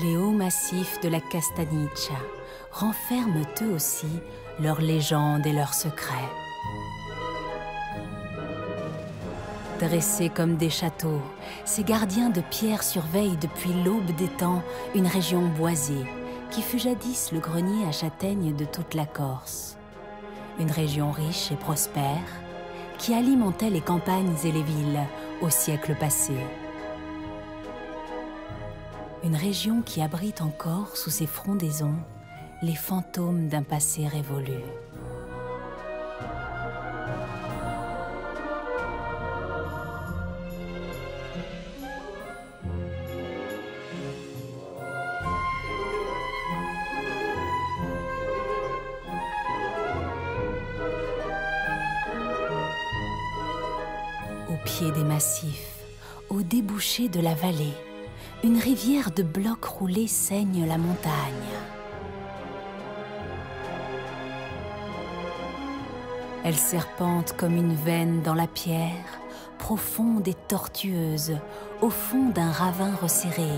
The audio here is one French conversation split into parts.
les hauts massifs de la Castagniccia renferment eux aussi leurs légendes et leurs secrets. Dressés comme des châteaux, ces gardiens de pierre surveillent depuis l'aube des temps une région boisée qui fut jadis le grenier à châtaignes de toute la Corse. Une région riche et prospère qui alimentait les campagnes et les villes au siècle passé. Une région qui abrite encore sous ses frondaisons les fantômes d'un passé révolu. Au pied des massifs, au débouché de la vallée, une rivière de blocs roulés saigne la montagne. Elle serpente comme une veine dans la pierre, profonde et tortueuse, au fond d'un ravin resserré,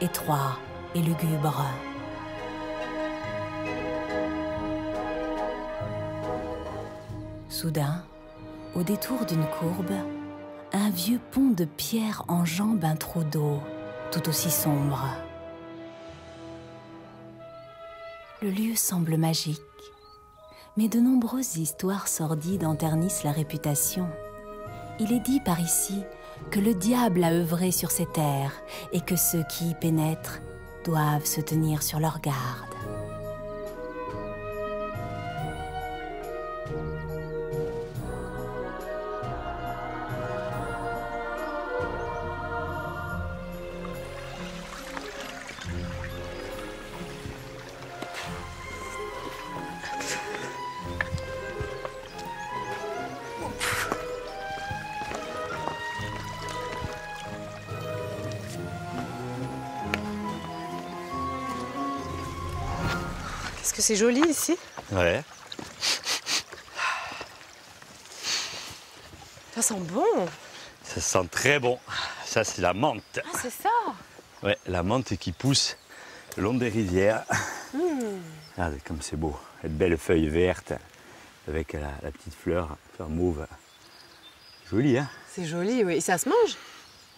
étroit et lugubre. Soudain, au détour d'une courbe, un vieux pont de pierre enjambe un trou d'eau, tout aussi sombre. Le lieu semble magique, mais de nombreuses histoires sordides en ternissent la réputation. Il est dit par ici que le diable a œuvré sur ces terres et que ceux qui y pénètrent doivent se tenir sur leur garde. Est-ce que c'est joli ici? Ouais. Ça sent bon. Ça sent très bon. Ça, c'est la menthe. Ah, c'est ça? Ouais, la menthe qui pousse le long des rivières. Mmh. Regardez comme c'est beau. Cette belle feuille verte avec la petite fleur mauve. Joli, hein? C'est joli, oui. Et ça se mange?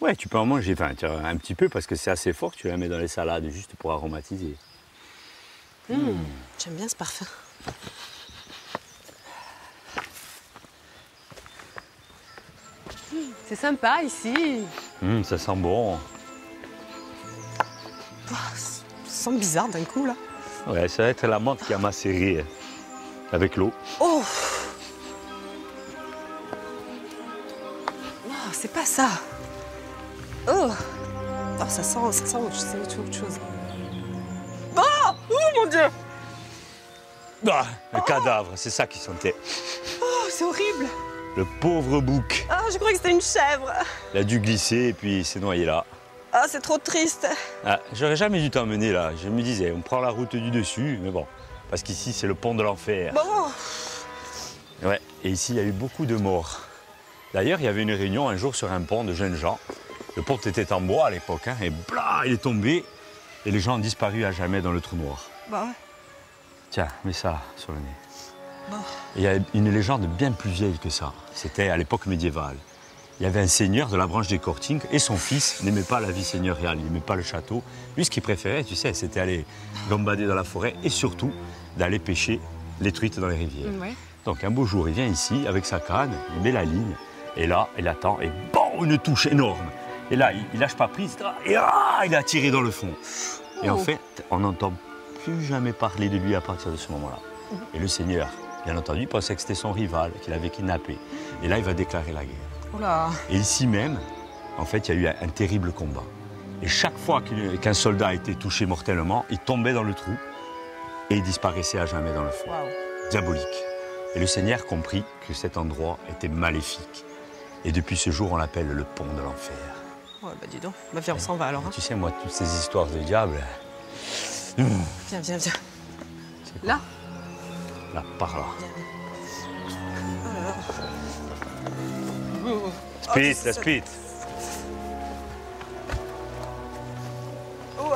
Ouais, tu peux en manger, enfin, un petit peu parce que c'est assez fort. Tu la mets dans les salades juste pour aromatiser. J'aime bien ce parfum. C'est sympa ici. Ça sent bon. Oh, ça sent bizarre d'un coup là. Ouais, ça va être la menthe qui a macéré avec l'eau. Oh, oh c'est pas ça. Oh, oh ça sent autre chose. Oh mon Dieu! Ah, le cadavre, c'est ça qui sentait. Oh, c'est horrible! Le pauvre bouc. Ah, je croyais que c'était une chèvre. Il a dû glisser et puis il s'est noyé là. Ah, c'est trop triste. Ah, j'aurais jamais dû t'emmener là. Je me disais, on prend la route du dessus, mais bon, parce qu'ici c'est le pont de l'enfer. Bon. Ouais, et ici il y a eu beaucoup de morts. D'ailleurs, il y avait une réunion un jour sur un pont de jeunes gens. Le pont était en bois à l'époque, hein, et bla, il est tombé. Et les gens ont disparu à jamais dans le trou noir. Bah ouais. Tiens, mets ça sur le nez. Bon. Il y a une légende bien plus vieille que ça. C'était à l'époque médiévale. Il y avait un seigneur de la branche des Corting et son fils n'aimait pas la vie seigneuriale, il n'aimait pas le château. Lui, ce qu'il préférait, tu sais, c'était aller gambader dans la forêt et surtout d'aller pêcher les truites dans les rivières. Ouais. Donc un beau jour, il vient ici avec sa canne, il met la ligne et là, il attend et bon, une touche énorme. Et là, il lâche pas prise et ah, il a tiré dans le fond. Et en fait, on n'entend plus jamais parler de lui à partir de ce moment-là. Et le seigneur, bien entendu, pensait que c'était son rival, qu'il avait kidnappé. Et là, il va déclarer la guerre. Oula. Et ici même, en fait, il y a eu un terrible combat. Et chaque fois qu'un soldat a été touché mortellement, il tombait dans le trou et il disparaissait à jamais dans le fond. Wow. Diabolique. Et le seigneur comprit que cet endroit était maléfique. Et depuis ce jour, on l'appelle le pont de l'enfer. Ouais, bah dis donc, ma fille, on s'en va alors. Hein. Tu sais, moi, toutes ces histoires de diable. Viens. Là? Là, par là. Viens. Oh. Speed, la speed. Oh.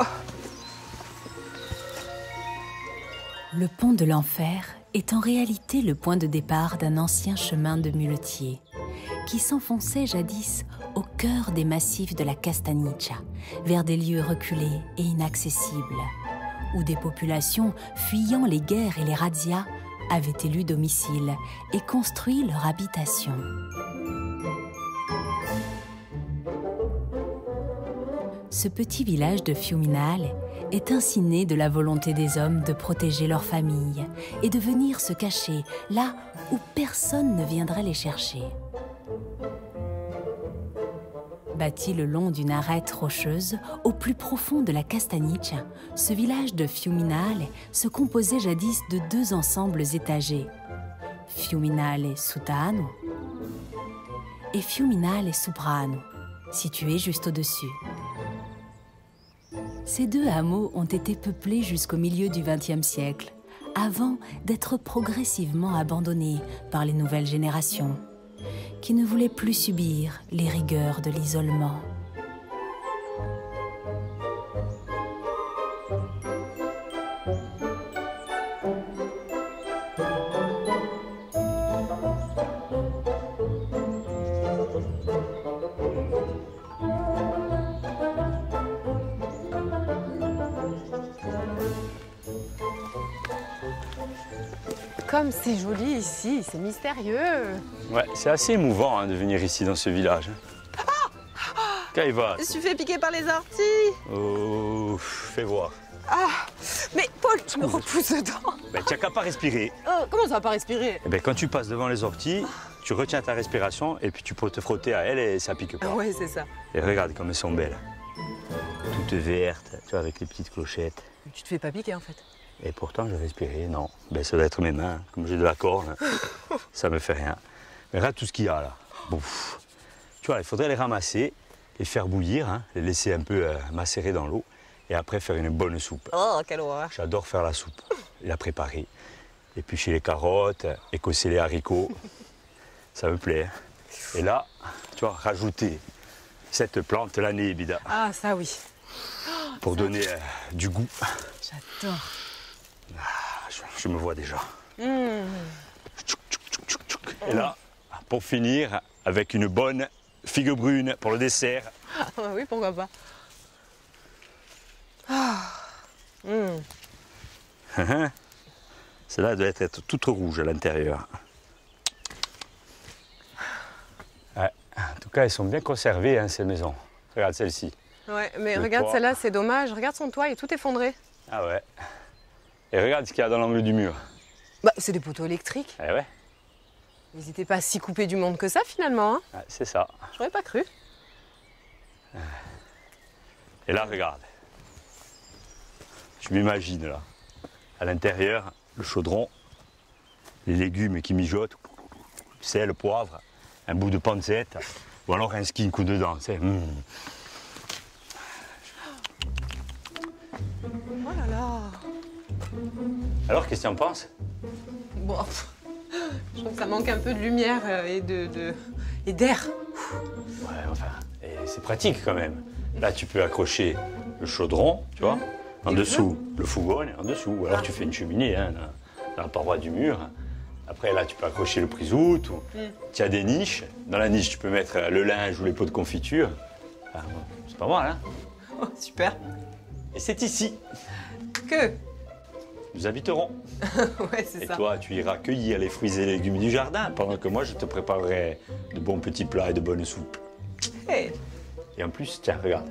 Le pont de l'enfer est en réalité le point de départ d'un ancien chemin de muletiers qui s'enfonçait jadis au cœur des massifs de la Castagniccia, vers des lieux reculés et inaccessibles, où des populations fuyant les guerres et les razzias avaient élu domicile et construit leur habitation. Ce petit village de Fiuminale est ainsi né de la volonté des hommes de protéger leur famille et de venir se cacher là où personne ne viendrait les chercher. Bâti le long d'une arête rocheuse, au plus profond de la Castagniccia, ce village de Fiuminale se composait jadis de deux ensembles étagés, Fiuminale Suttano et Fiuminale Suprano, situés juste au-dessus. Ces deux hameaux ont été peuplés jusqu'au milieu du XXe siècle, avant d'être progressivement abandonnés par les nouvelles générations, qui ne voulait plus subir les rigueurs de l'isolement. Comme c'est joli ici, c'est mystérieux. Ouais, c'est assez émouvant hein, de venir ici dans ce village. Caïva. Je suis fait piquer par les orties. Oh, fais voir. Ah, mais Paul, tu me repousses dedans. Ben, tu n'as qu'à pas respirer. Comment ça va pas respirer? Eh ben, quand tu passes devant les orties, tu retiens ta respiration et puis tu peux te frotter à elles et ça pique pas. Ah ouais, c'est ça. Et regarde comme elles sont belles. Toutes vertes, tu vois, avec les petites clochettes. Tu te fais pas piquer en fait. Et pourtant, je respirais, non. Ben, ça doit être mes mains, comme j'ai de la corne, ça me fait rien. Mais regarde tout ce qu'il y a, là. Bouf. Tu vois, il faudrait les ramasser, les faire bouillir, hein, les laisser un peu macérer dans l'eau, et après faire une bonne soupe. Oh, quelle horreur! J'adore faire la soupe, la préparer. Et puis chez les carottes, écosser les haricots, ça me plaît. Et là, tu vois, rajouter cette plante, l'année, évidemment. Ah, ça, oui. Pour donner du goût. J'adore. Ah, je me vois déjà. Mmh. Et là, pour finir, avec une bonne figue brune pour le dessert. Ah, oui, pourquoi pas. Ah. Mmh. Celle-là doit être toute rouge à l'intérieur. Ouais. En tout cas, elles sont bien conservées, hein, ces maisons. Regarde celle-ci. Ouais, mais le regarde celle-là, c'est dommage. Regarde son toit, il est tout effondré. Ah ouais. Et regarde ce qu'il y a dans l'angle du mur. Bah, c'est des poteaux électriques. Eh ouais. Ils n'étaient pas si coupés du monde que ça, finalement. Hein ah, c'est ça. J'aurais pas cru. Et là, regarde. Je m'imagine, là. À l'intérieur, le chaudron, les légumes qui mijotent, sel, poivre, un bout de pancette, ou alors un skin coup dedans, tu sais. Mmh. Oh là là. Alors, qu'est-ce que tu en penses? Bon, je trouve que ça manque un peu de lumière et d'air. Ouais, enfin, c'est pratique quand même. Là, tu peux accrocher le chaudron, tu vois, en dessous, le fourgon, en dessous. Ou alors, tu fais une cheminée hein, dans la paroi du mur. Après, là, tu peux accrocher le prise-out. Tu as des niches. Dans la niche, tu peux mettre le linge ou les pots de confiture. Enfin, c'est pas mal, hein? Oh, super. Et c'est ici que nous habiterons. Ouais, c'est ça. Et toi, tu iras cueillir les fruits et légumes du jardin pendant que moi, je te préparerai de bons petits plats et de bonnes soupes. Hey. Et en plus, tiens, regarde,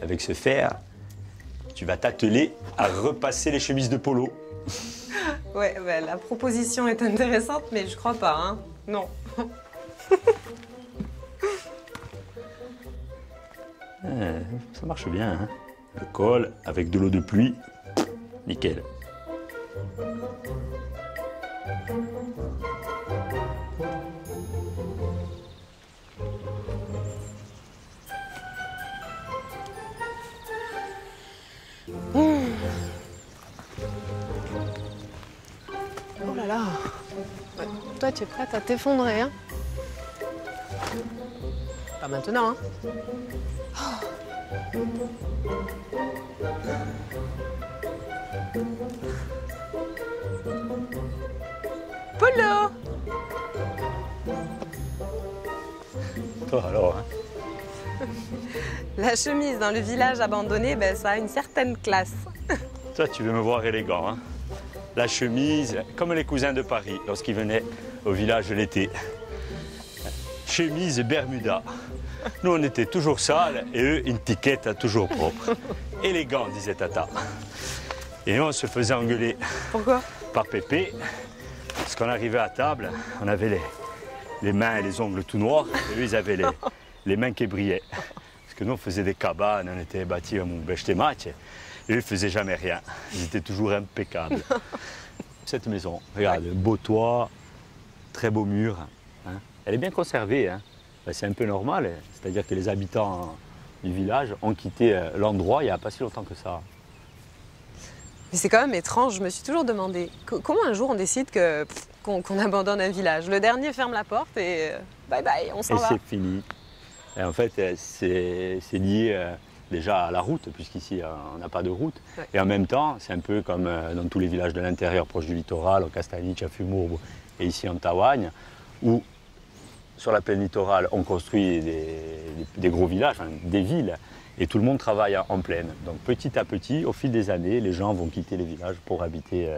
avec ce fer, tu vas t'atteler à repasser les chemises de polo. Ouais, bah, la proposition est intéressante, mais je crois pas, hein. Non. Ça marche bien, hein. Le col avec de l'eau de pluie, nickel. Oh là là, ouais, toi tu es prête à t'effondrer, hein? Pas maintenant, hein? Oh. toi alors. Hein. La chemise dans le village abandonné, ben, ça a une certaine classe. Toi, tu veux me voir élégant, hein? La chemise, comme les cousins de Paris lorsqu'ils venaient au village l'été. Chemise et Bermuda. Nous, on était toujours sales et eux, une tiquette toujours propre. Élégant, disait Tata. Et nous, on se faisait engueuler. Pourquoi? Par Pépé. Parce qu'on arrivait à table, on avait les mains et les ongles tout noirs, et eux, ils avaient les mains qui brillaient. Parce que nous, on faisait des cabanes, on était bâtis à match. Et eux, ils faisaient jamais rien. Ils étaient toujours impeccables. Cette maison, regarde, beau toit, très beau mur. Hein. Elle est bien conservée, hein. C'est un peu normal, c'est-à-dire que les habitants du village ont quitté l'endroit il n'y a pas si longtemps que ça. Mais c'est quand même étrange, je me suis toujours demandé comment un jour on décide qu'on abandonne un village. Le dernier ferme la porte et bye bye, on s'en va. Et c'est fini. Et en fait, c'est lié déjà à la route, puisqu'ici on n'a pas de route. Ouais. Et en même temps, c'est un peu comme dans tous les villages de l'intérieur, proche du littoral, au Castagniccia, à Fumourbo et ici en Tavagna, où sur la plaine littorale, on construit des gros villages, enfin, des villes, et tout le monde travaille en plaine. Donc petit à petit, au fil des années, les gens vont quitter les villages pour habiter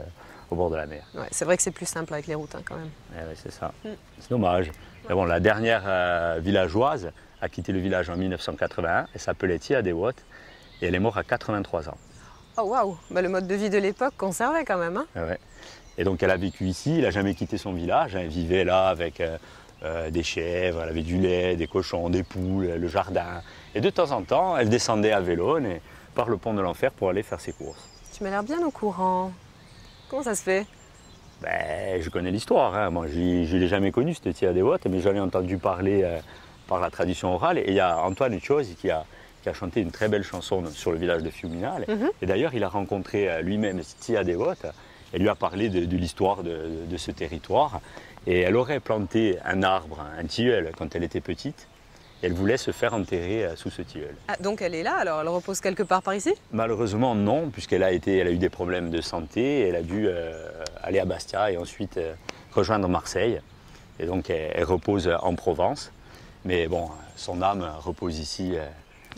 au bord de la mer. Ouais, c'est vrai que c'est plus simple avec les routes, hein, quand même. Ouais, c'est ça. Mm. C'est dommage. Mais bon, la dernière villageoise a quitté le village en 1981, elle s'appelait Tia Devota, et elle est morte à 83 ans. Oh waouh, bah, le mode de vie de l'époque conservait quand même. Hein. Ouais. Et donc elle a vécu ici, elle n'a jamais quitté son village, elle vivait là avec... des chèvres, elle avait du lait, des cochons, des poules, le jardin. Et de temps en temps, elle descendait à Vélone et par le pont de l'enfer pour aller faire ses courses. Tu m'as l'air bien au courant. Comment ça se fait? Ben, je connais l'histoire. Hein. Moi, je ne l'ai jamais connue, cette Tia Devota, mais j'en ai entendu parler par la tradition orale. Et il y a Antoine Tiozzi qui a chanté une très belle chanson sur le village de Fiuminale. Et d'ailleurs, il a rencontré lui-même Tia Devota. Elle lui a parlé de l'histoire de ce territoire. Et elle aurait planté un arbre, un tilleul, quand elle était petite. Et elle voulait se faire enterrer sous ce tilleul. Ah, donc elle est là, alors elle repose quelque part par ici? Malheureusement non, puisqu'elle a eu des problèmes de santé. Elle a dû aller à Bastia et ensuite rejoindre Marseille. Et donc elle repose en Provence. Mais bon, son âme repose ici,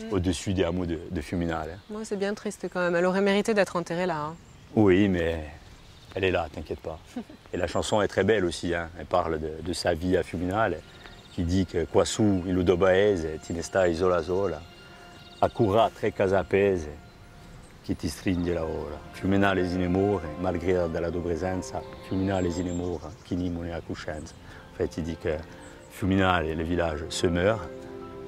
au-dessus des hameaux de Fiuminale. Ouais, c'est bien triste quand même. Elle aurait mérité d'être enterrée là. Hein. Oui, mais... elle est là, t'inquiète pas. Et la chanson est très belle aussi, hein. Elle parle de sa vie à Fiuminale, qui dit que Quasu il dobaese, tinesta isola sola, accura tre casa pese, qui ti stringe la ora. Fiuminale in amore, malgré la tua presenza, Fiuminale in amore, chi ni monea coscienza. En fait, il dit que Fiuminale, le village, se meurt,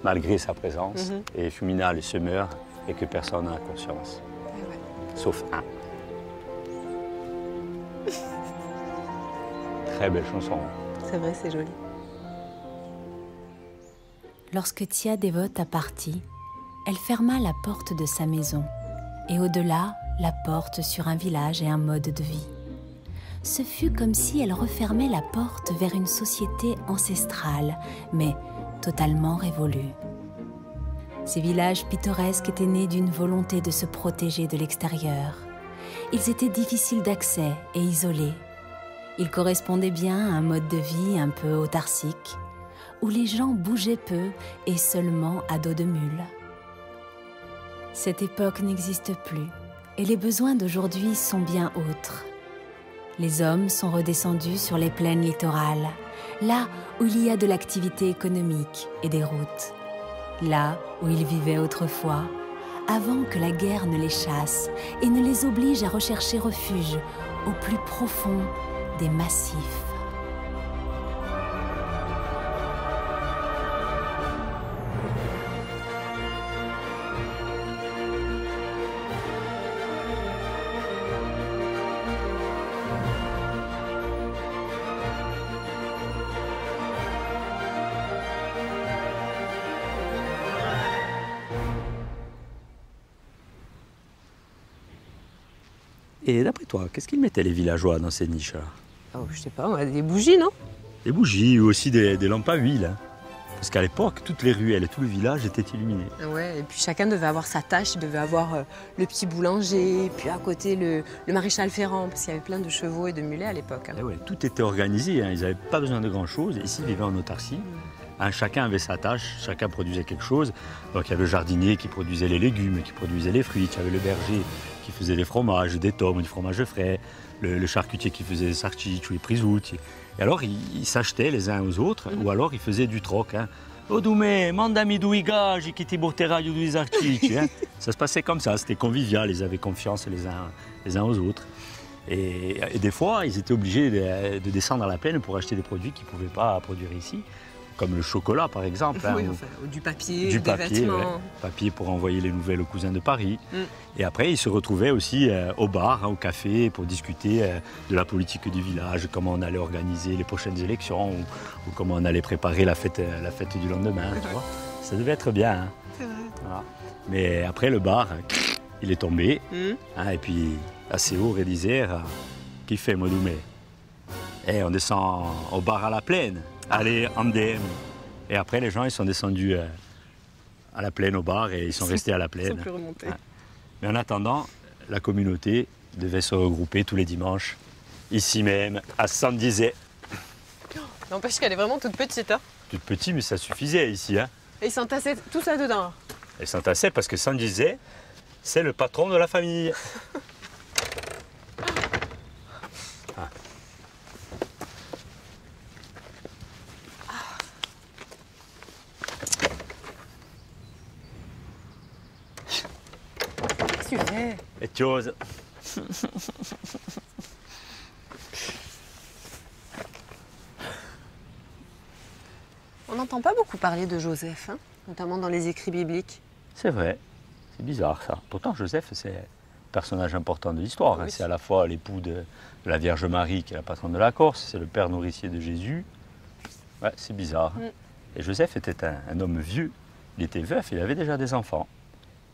malgré sa présence, et Fiuminale se meurt, et que personne n'a conscience. Ouais. Sauf un. Très belle chanson. C'est vrai, c'est joli. Lorsque Tia Devota partit, elle ferma la porte de sa maison et au-delà, la porte sur un village et un mode de vie. Ce fut comme si elle refermait la porte vers une société ancestrale, mais totalement révolue. Ces villages pittoresques étaient nés d'une volonté de se protéger de l'extérieur. Ils étaient difficiles d'accès et isolés. Ils correspondaient bien à un mode de vie un peu autarcique, où les gens bougeaient peu et seulement à dos de mule. Cette époque n'existe plus, et les besoins d'aujourd'hui sont bien autres. Les hommes sont redescendus sur les plaines littorales, là où il y a de l'activité économique et des routes, là où ils vivaient autrefois, avant que la guerre ne les chasse et ne les oblige à rechercher refuge au plus profond des massifs. Et d'après toi, qu'est-ce qu'ils mettaient les villageois dans ces niches-là? Oh, je sais pas, on a des bougies, non? Des bougies ou aussi des lampes à huile. Hein. Parce qu'à l'époque, toutes les ruelles et tout le village étaient illuminées. Ouais, et puis chacun devait avoir sa tâche, il devait avoir le petit boulanger, et puis à côté le maréchal Ferrand, parce qu'il y avait plein de chevaux et de mulets à l'époque. Hein. Ouais, tout était organisé, hein. Ils n'avaient pas besoin de grand-chose, ici ils vivaient en autarcie. Hein, chacun avait sa tâche, chacun produisait quelque chose. Donc il y avait le jardinier qui produisait les légumes, qui produisait les fruits, il y avait le berger qui faisait les fromages, des tomes, du fromage frais, le charcutier qui faisait les sarchiches ou les prisoutes. Et alors ils s'achetaient les uns aux autres, ou alors ils faisaient du troc. Hein. Odoumé, mandami douiga, j'ai quitté Bortera, j'ai des artiches. Ça se passait comme ça, c'était convivial, ils avaient confiance les uns aux autres. Et des fois, ils étaient obligés de descendre à la plaine pour acheter des produits qu'ils ne pouvaient pas produire ici, comme le chocolat par exemple. Oui, hein, enfin, ou du papier, des vêtements. Ouais, papier pour envoyer les nouvelles aux cousins de Paris. Et après, ils se retrouvaient aussi au bar, hein, au café, pour discuter de la politique du village, comment on allait organiser les prochaines élections, ou comment on allait préparer la fête du lendemain. Tu vois. Ça devait être bien. Hein. C'est vrai. Voilà. Mais après, le bar, il est tombé, hein, et puis... assez haut, Rélisère, qui fait Modoumé. Et on descend au bar à la plaine, allez, Andem. Et après, les gens, ils sont descendus à la plaine, au bar, et ils sont restés à la plaine. Mais en attendant, la communauté devait se regrouper tous les dimanches, ici même, à Sandizé. N'empêche qu'elle est vraiment toute petite. Hein. Toute petite, mais ça suffisait ici. Hein. Et ils s'entassaient tout ça dedans. Ils s'entassaient parce que Sandizé, c'est le patron de la famille. Et tu oses. On n'entend pas beaucoup parler de Joseph, hein, notamment dans les écrits bibliques. C'est vrai, c'est bizarre ça. Pourtant Joseph, c'est un personnage important de l'histoire. Oui, hein. C'est à la fois l'époux de la Vierge Marie, qui est la patronne de la Corse, c'est le père nourricier de Jésus. Ouais, c'est bizarre. Et Joseph était un homme vieux, il était veuf, il avait déjà des enfants.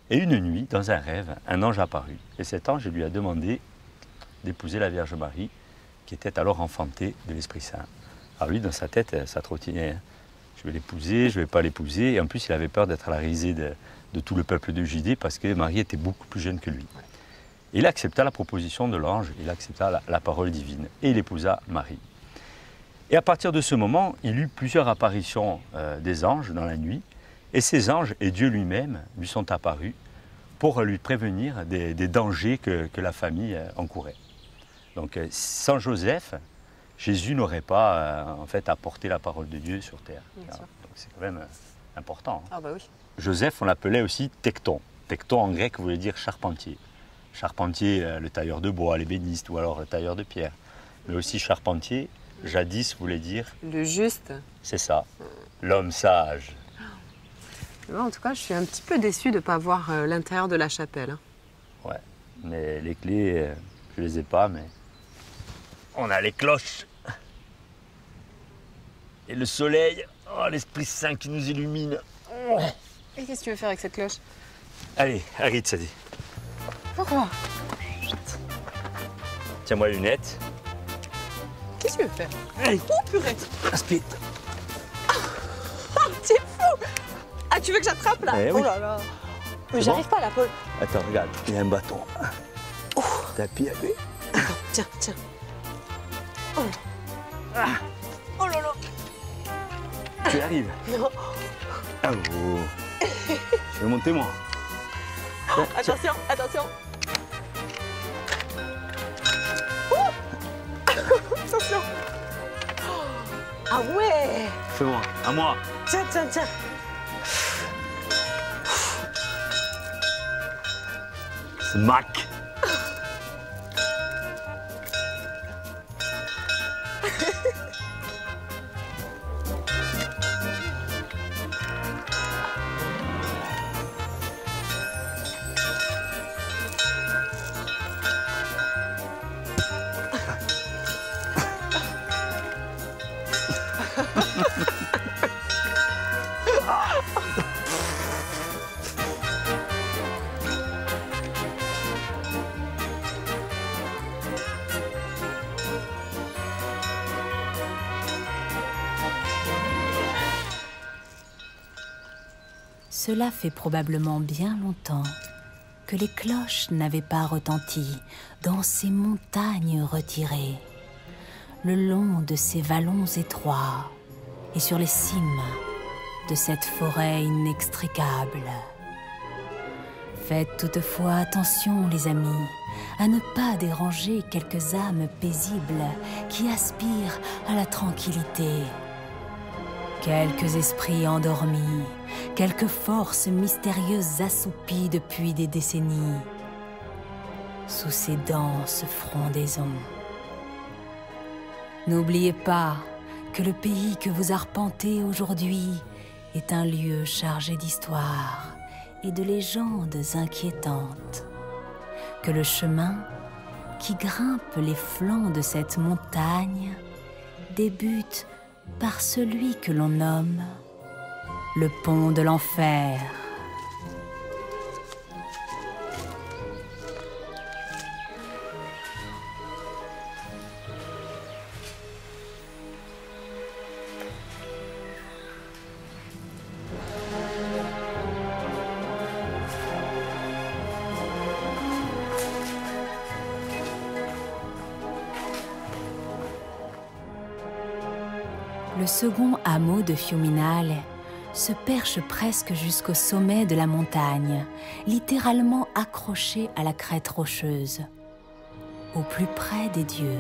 Et une nuit, dans un rêve, un ange apparut. Et cet ange lui a demandé d'épouser la Vierge Marie, qui était alors enfantée de l'Esprit Saint. Alors lui, dans sa tête, ça trottinait. Je vais l'épouser, je ne vais pas l'épouser. Et en plus, il avait peur d'être à la risée de tout le peuple de Judée, parce que Marie était beaucoup plus jeune que lui. Et il accepta la proposition de l'ange, il accepta la parole divine. Et il épousa Marie. Et à partir de ce moment, il eut plusieurs apparitions des anges dans la nuit. Et ces anges et Dieu lui-même lui sont apparus pour lui prévenir des dangers que la famille encourait. Donc sans Joseph, Jésus n'aurait pas en fait apporté la parole de Dieu sur terre. Alors, donc c'est quand même important. Hein. Ah bah oui. Joseph, on l'appelait aussi Tecton. Tecton en grec voulait dire charpentier. Charpentier, le tailleur de bois, l'ébéniste ou alors le tailleur de pierre. Mais aussi charpentier, jadis voulait dire... le juste. C'est ça, l'homme sage. En tout cas, je suis un petit peu déçue de ne pas voir l'intérieur de la chapelle. Ouais, mais les clés, je les ai pas, mais... on a les cloches. Et le soleil, oh, l'Esprit Saint qui nous illumine. Oh. Et qu'est-ce que tu veux faire avec cette cloche? Allez, arrête, ça dit. Pourquoi? Tiens-moi les lunettes. Qu'est-ce que tu veux faire? Allez. Oh, purée. Aspire. Oh, t'es fou! Ah, tu veux que j'attrape, là? Eh oui. Oh là là. Mais j'arrive pas, là, Paul. Attends, regarde, il y a un bâton. Oh. Tapis à lui. Attends, tiens, tiens. Oh, ah. Oh là là. Tu arrives? Non. Ah, oh. Je vais monter, moi. Oh, attention, tiens. Attention. Oh. Attention. Ah ouais. Fais-moi, à moi. Tiens, tiens, tiens. Smack. Cela fait probablement bien longtemps que les cloches n'avaient pas retenti dans ces montagnes retirées, le long de ces vallons étroits et sur les cimes de cette forêt inextricable. Faites toutefois attention, les amis, à ne pas déranger quelques âmes paisibles qui aspirent à la tranquillité. Quelques esprits endormis, quelques forces mystérieuses assoupies depuis des décennies, sous ces denses frondaisons. N'oubliez pas que le pays que vous arpentez aujourd'hui est un lieu chargé d'histoire et de légendes inquiétantes, que le chemin qui grimpe les flancs de cette montagne débute par celui que l'on nomme le pont de l'enfer. Le second hameau de Fiuminale se perche presque jusqu'au sommet de la montagne, littéralement accroché à la crête rocheuse, au plus près des dieux.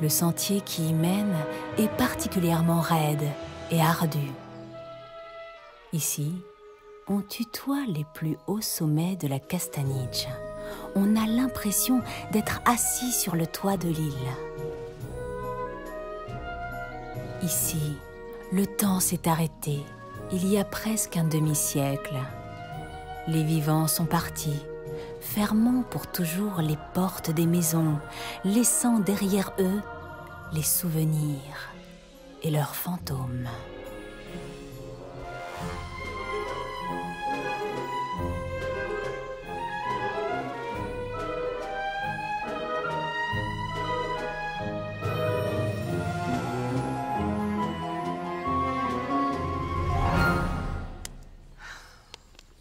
Le sentier qui y mène est particulièrement raide et ardu. Ici, on tutoie les plus hauts sommets de la Castagniccia. On a l'impression d'être assis sur le toit de l'île. Ici, le temps s'est arrêté, il y a presque un demi-siècle. Les vivants sont partis, fermant pour toujours les portes des maisons, laissant derrière eux les souvenirs et leurs fantômes.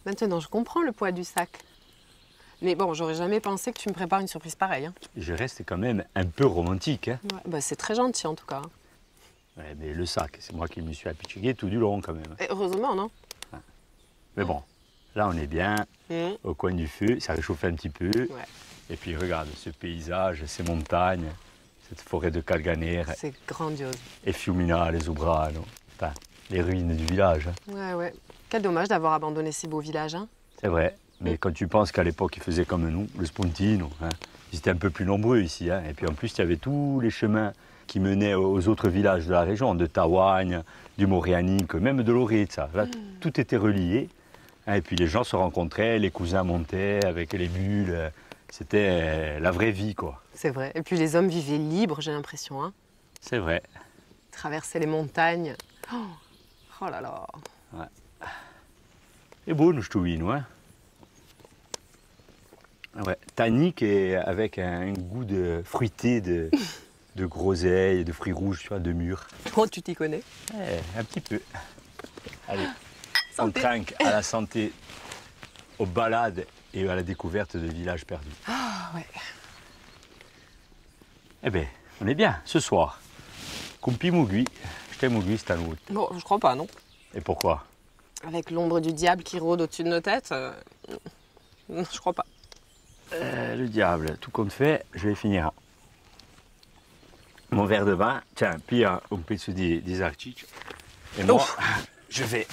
Maintenant, je comprends le poids du sac. Mais bon, j'aurais jamais pensé que tu me prépares une surprise pareille. Hein. Je reste quand même un peu romantique. Hein. Ouais, bah c'est très gentil en tout cas. Ouais, mais le sac, c'est moi qui me suis habitué tout du long quand même. Et heureusement, non? Ouais. Mais bon, là on est bien, au coin du feu, ça réchauffe un petit peu. Ouais. Et puis regarde ce paysage, ces montagnes, cette forêt de Calganère. C'est grandiose. Et Fiuminale Suprano, enfin, les ruines du village. Hein. Ouais, ouais. Quel dommage d'avoir abandonné ces beaux villages. Hein. C'est vrai, mais quand tu penses qu'à l'époque ils faisaient comme nous, le spontino, hein, ils étaient un peu plus nombreux ici. Hein, et puis en plus, il y avait tous les chemins qui menaient aux autres villages de la région, de Tavagna, du Morianic, même de Loretza. Là, tout était relié. Hein, et puis les gens se rencontraient, les cousins montaient avec les mules. C'était la vraie vie, quoi. C'est vrai. Et puis les hommes vivaient libres, j'ai l'impression. Hein. C'est vrai. Traverser les montagnes. Oh, oh là là. Ouais. Et bon, je trouve, non, hein? Ouais, tannique et avec un goût de fruité, de groseille, de fruits rouges, tu vois, de mûr. Oh, tu t'y connais? Eh, un petit peu. Allez, santé. On trinque à la santé, aux balades et à la découverte de villages perdus. Ah, ouais. Eh bien, on est bien, ce soir. Kumpi Mougui, je t'aime Mougui, c'est à nous. Bon, je crois pas, non? Et pourquoi? Avec l'ombre du diable qui rôde au-dessus de nos têtes, non, je crois pas. Le diable, tout compte fait, je vais finir mon verre de vin. Tiens, puis on peut se dire des artichauts. Et moi, je vais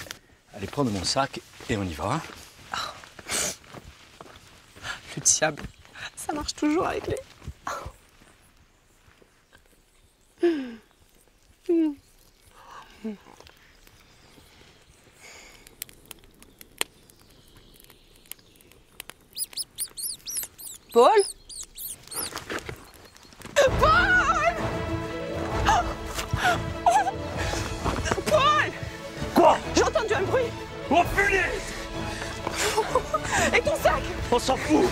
aller prendre mon sac et on y va. Le diable, ça marche toujours avec lui. Paul? Paul! Paul! Quoi? J'ai entendu un bruit! Oh punaise! Et ton sac? On s'en fout!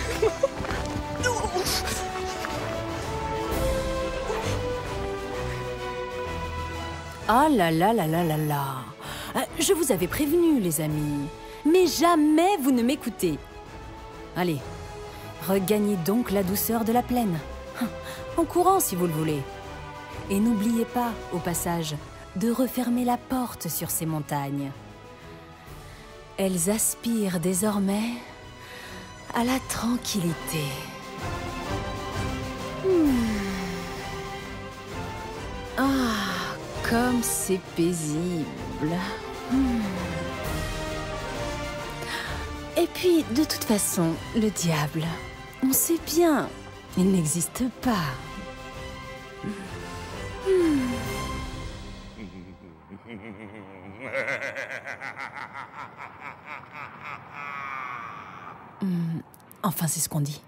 Ah là là là là là là! Je vous avais prévenu, les amis. Mais jamais vous ne m'écoutez. Allez. Regagnez donc la douceur de la plaine, en courant si vous le voulez. Et n'oubliez pas, au passage, de refermer la porte sur ces montagnes. Elles aspirent désormais à la tranquillité. Ah, comme c'est paisible. Et puis, de toute façon, le diable, on sait bien, il n'existe pas. Enfin, c'est ce qu'on dit.